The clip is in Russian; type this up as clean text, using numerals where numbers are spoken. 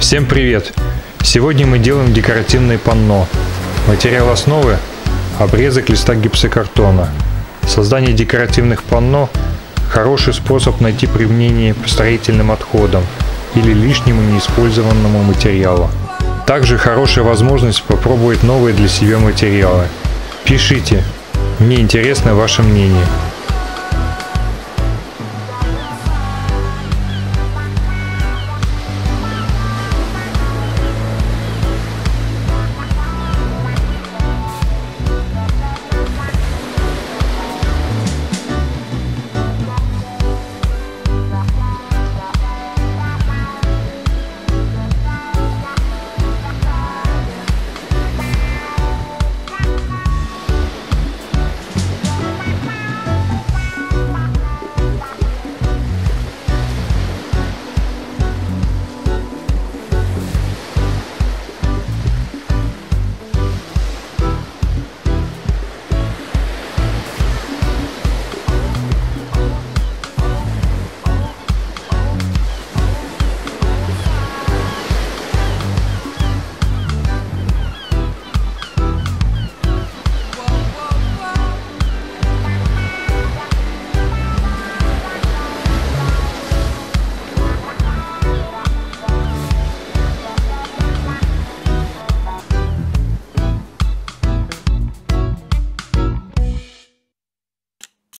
Всем привет! Сегодня мы делаем декоративное панно. Материал основы – обрезок листа гипсокартона. Создание декоративных панно – хороший способ найти применение строительным отходам или лишнему неиспользованному материалу. Также хорошая возможность попробовать новые для себя материалы. Пишите, мне интересно ваше мнение.